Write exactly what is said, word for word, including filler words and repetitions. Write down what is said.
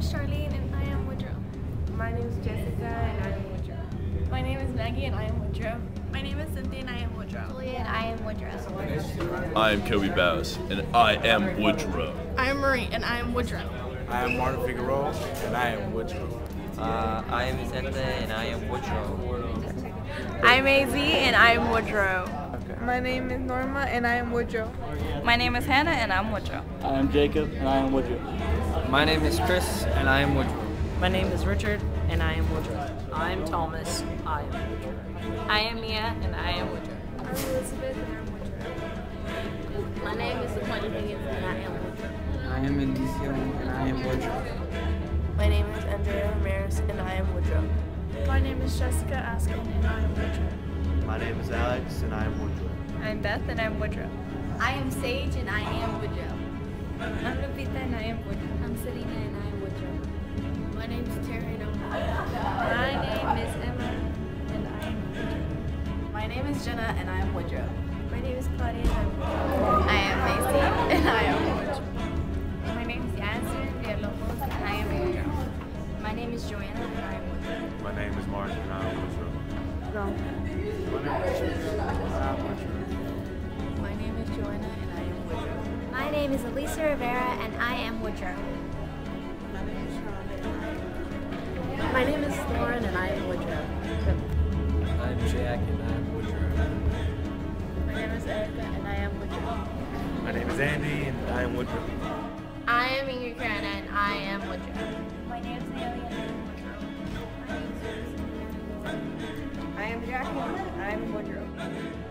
is Charlene, and I am Woodrow. My name is Jessica, and I am Woodrow. My name is Maggie, and I am Woodrow. My name is Cynthia, and I am Woodrow. Julia, and I am Woodrow. I am Kobe Bowes, and I am Woodrow. I am Marie, and I am Woodrow. I am Martin Figueroa, and I am Woodrow. Uh, I am Vicente, and I am Woodrow. I am A Z, and I am Woodrow. My name is Norma, and I am Woodrow. My name is Hannah, and I'm Woodrow. I am Jacob, and I am Woodrow. My name is Chris, and I am Woodrow. My name is Richard, and I am Woodrow. I am Thomas, I am Woodrow. I am Mia, and I am Woodrow. I'm Elizabeth, and I'm Woodrow. My name is Laquanda Higgins, and I am Woodrow. I am Indicia, and I am Woodrow. My name is Andrea Ramirez, and I am Woodrow. My name is Jessica Askin, and I am Woodrow. My name is Alex, and I am Woodrow. I'm Beth, and I'm Woodrow. I am Sage, and I am Woodrow. I'm Lupita, and I am Woodrow. I'm Serena, and I am Woodrow. My name is Terry, and I'm Woodrow. My name is Emma, and I am Woodrow. My name is Jenna, and I am Woodrow. My name is Claudia, and I am Woodrow. I am Macy, and I am Woodrow. My name is Yancy Villalobos, and I am Woodrow. My name is Joanna, and I am Woodrow. My name is Martin, and I am Woodrow. No. My name is Joanna, and I am Woodrow. My name is Elisa Rivera, and I am Woodrow. My name is Lauren, and I am Woodrow. I'm Jack, and I am Woodrow. My name is Erica, and I am Woodrow. My name is Andy, and I am Woodrow. I am Ingrid Carana, and I am Woodrow. My name is Alien. I am Jackie, and I am Woodrow.